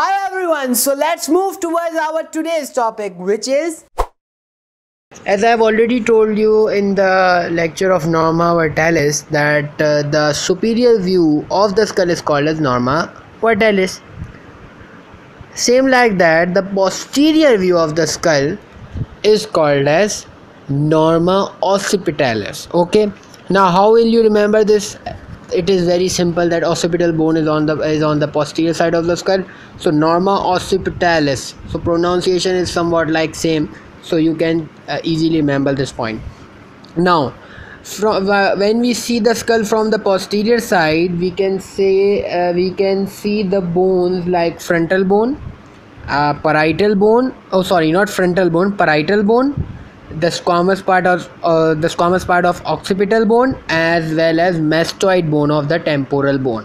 Hi everyone, so let's move towards our today's topic, which is, as I have already told you in the lecture of Norma Vertalis, that the superior view of the skull is called as Norma Vertalis. Same like that, the posterior view of the skull is called as Norma Occipitalis. Okay, now how will you remember this? It is very simple that occipital bone is on the posterior side of the skull, so Norma Occipitalis. So pronunciation is somewhat like same, so you can easily remember this point. Now from when we see the skull from the posterior side, we can see the bones like frontal bone, parietal bone, parietal bone, the squamous part of occipital bone, as well as mastoid bone of the temporal bone.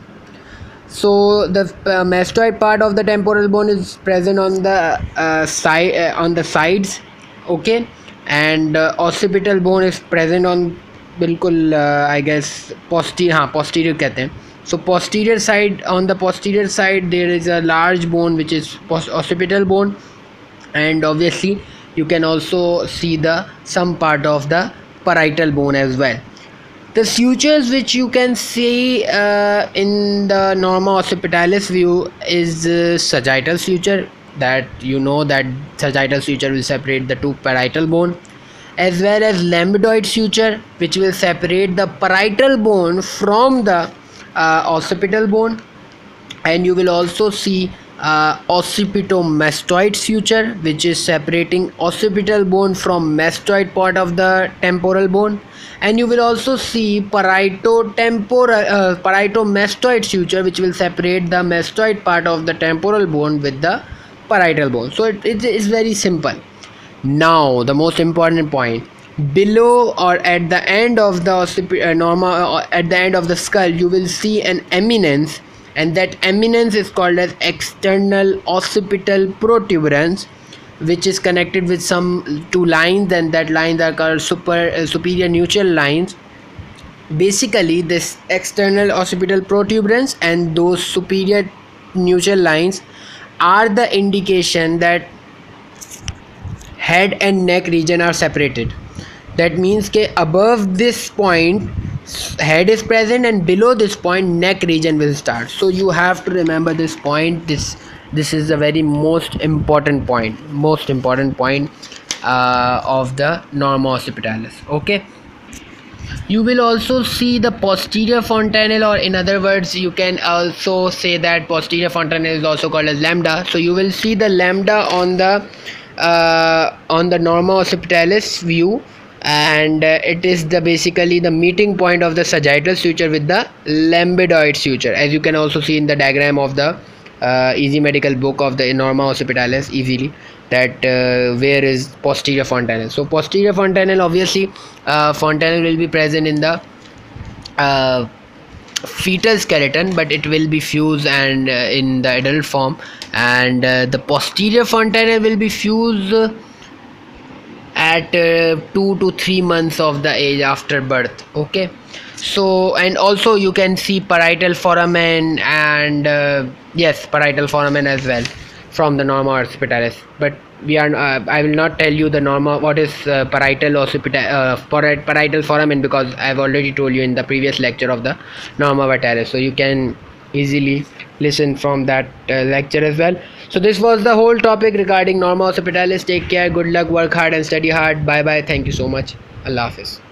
So the mastoid part of the temporal bone is present on the sides, okay, and occipital bone is present on बिल्कुल I guess posterior कहते हैं. So posterior side, on the posterior side there is a large bone which is occipital bone, and obviously you can also see some part of the parietal bone as well. The sutures which you can see in the Norma Occipitalis view is sagittal suture, that you know that sagittal suture will separate the two parietal bone, as well as lambdoid suture which will separate the parietal bone from the occipital bone. And you will also see occipitomastoid suture, which is separating occipital bone from mastoid part of the temporal bone, and you will also see parietomastoid suture, which will separate the mastoid part of the temporal bone with the parietal bone. So it is very simple. Now the most important point, below or at the end of the Norma, at the end of the skull, you will see an eminence, and that eminence is called as external occipital protuberance, which is connected with some two lines, and that lines are called superior nuchal lines. Basically this external occipital protuberance and those superior nuchal lines are the indication that head and neck region are separated. That means that above this point head is present, and below this point neck region will start. So you have to remember this point. This is the very most important point of the Norma Occipitalis. Okay, you will also see the posterior fontanel, or in other words you can also say that posterior fontanel is also called as lambda. So you will see the lambda on the Norma Occipitalis view, and it is basically the meeting point of the sagittal suture with the lambdoid suture, as you can also see in the diagram of the easy medical book of the Norma Occipitalis easily, that where is posterior fontanel. So posterior fontanel, obviously fontanel will be present in the fetal skeleton, but it will be fused and in the adult form, and the posterior fontanel will be fused at 2 to 3 months of the age after birth. Okay, so and also you can see parietal foramen and parietal foramen as well from the Norma Occipitalis, but I will not tell you the Norma, what is parietal foramen, because I have already told you in the previous lecture of the Norma Vertalis, so you can easily listen from that lecture as well. So this was the whole topic regarding Norma Occipitalis. Take care, good luck, work hard and study hard. Bye bye, thank you so much, Allah Hafiz.